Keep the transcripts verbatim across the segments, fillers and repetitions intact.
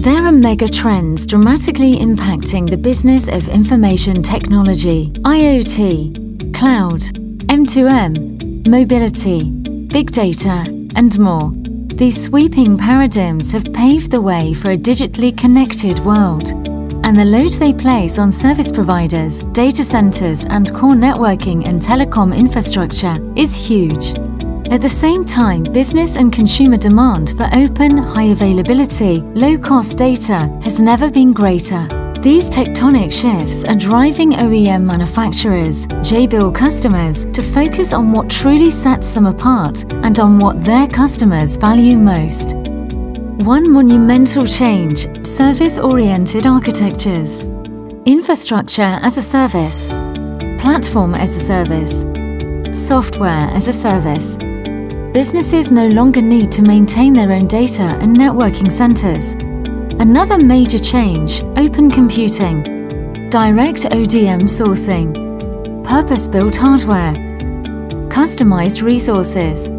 There are mega trends dramatically impacting the business of information technology, I O T, cloud, M two M, mobility, big data, and more. These sweeping paradigms have paved the way for a digitally connected world, and the load they place on service providers, data centers, and core networking and telecom infrastructure is huge. At the same time, business and consumer demand for open, high-availability, low-cost data has never been greater. These tectonic shifts are driving O E M manufacturers, Jabil customers, to focus on what truly sets them apart and on what their customers value most. One monumental change: service-oriented architectures. Infrastructure as a service, platform as a service, software as a service. Businesses no longer need to maintain their own data and networking centers. Another major change: open computing, direct O D M sourcing, purpose-built hardware, customized resources.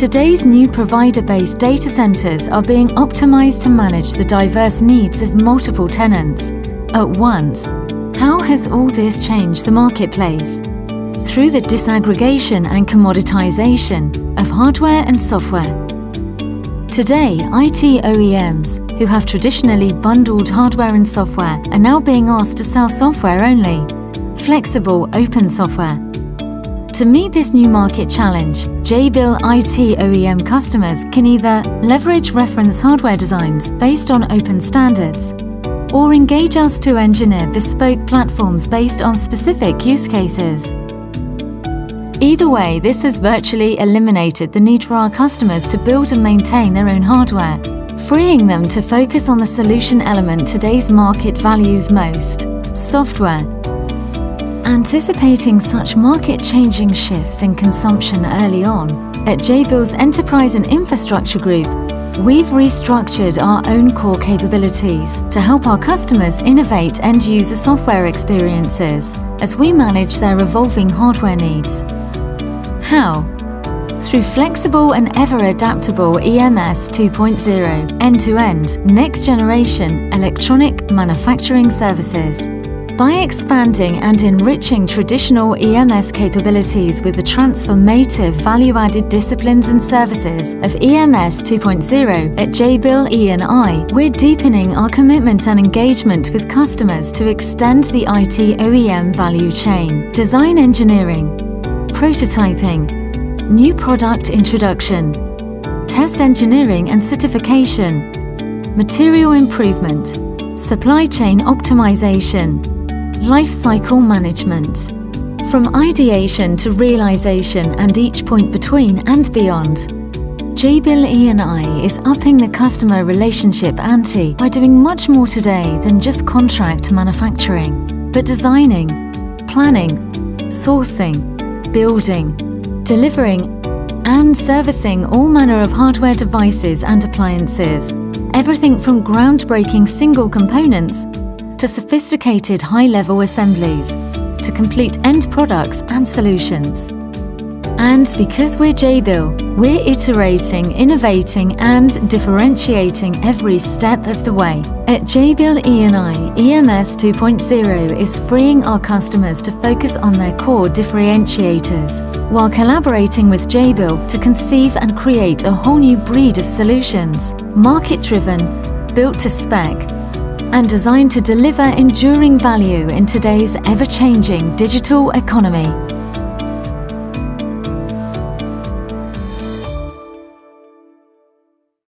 Today's new provider-based data centers are being optimized to manage the diverse needs of multiple tenants at once. How has all this changed the marketplace? Through the disaggregation and commoditization of hardware and software. Today, I T O E Ms, who have traditionally bundled hardware and software, are now being asked to sell software only, flexible, open software. To meet this new market challenge, Jabil I T O E M customers can either leverage reference hardware designs based on open standards, or engage us to engineer bespoke platforms based on specific use cases. Either way, this has virtually eliminated the need for our customers to build and maintain their own hardware, freeing them to focus on the solution element today's market values most: software. Anticipating such market-changing shifts in consumption early on, at Jabil's Enterprise and Infrastructure Group, we've restructured our own core capabilities to help our customers innovate end-user software experiences as we manage their evolving hardware needs. How? Through flexible and ever-adaptable E M S two point oh end-to-end, next-generation electronic manufacturing services. By expanding and enriching traditional E M S capabilities with the transformative value-added disciplines and services of E M S two point oh at Jabil E and I, we're deepening our commitment and engagement with customers to extend the I T O E M value chain: design engineering, prototyping, new product introduction, test engineering and certification, material improvement, supply chain optimization, life cycle management. From ideation to realization and each point between and beyond, Jabil E and I is upping the customer relationship ante by doing much more today than just contract manufacturing, but designing, planning, sourcing, building, delivering, and servicing all manner of hardware devices and appliances, everything from groundbreaking single components to sophisticated high-level assemblies, to complete end products and solutions. And because we're Jabil, we're iterating, innovating, and differentiating every step of the way. At Jabil E and I, E M S two point oh is freeing our customers to focus on their core differentiators, while collaborating with Jabil to conceive and create a whole new breed of solutions, market-driven, built to spec, and designed to deliver enduring value in today's ever-changing digital economy.